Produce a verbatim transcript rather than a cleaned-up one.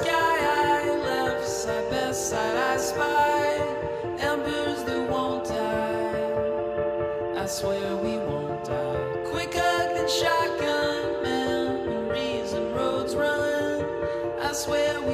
sky I left, side by side I spy embers that won't die. I swear we won't die. Quicker than shotgun men, memories and roads run. I swear.